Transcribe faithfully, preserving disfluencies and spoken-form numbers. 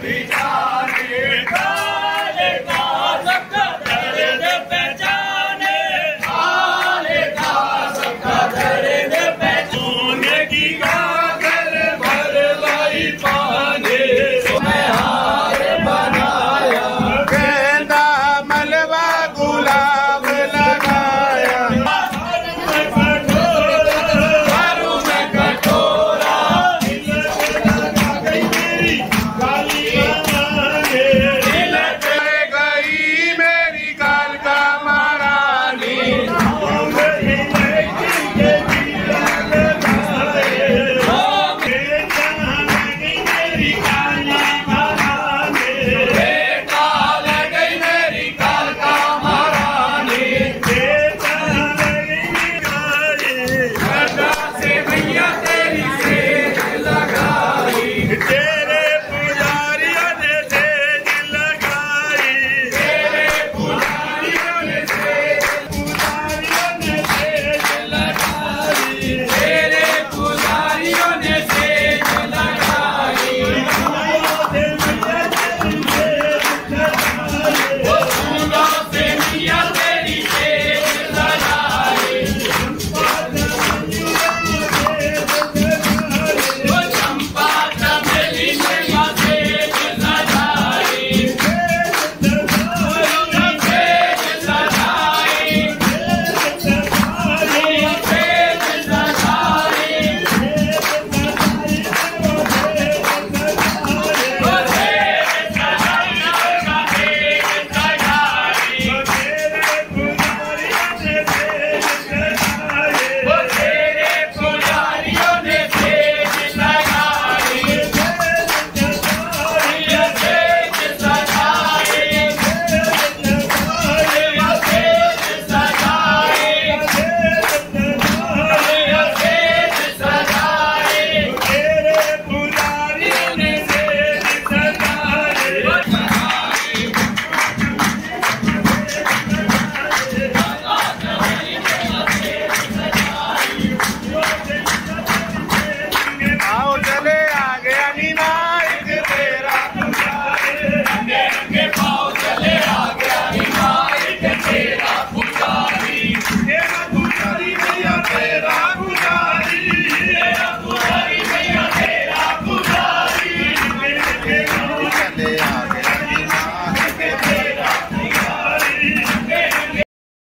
Be